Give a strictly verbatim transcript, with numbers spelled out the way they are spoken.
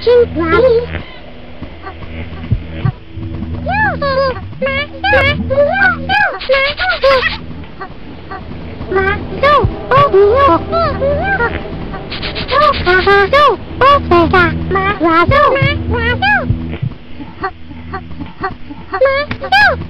Cheese, Mommy. Ma,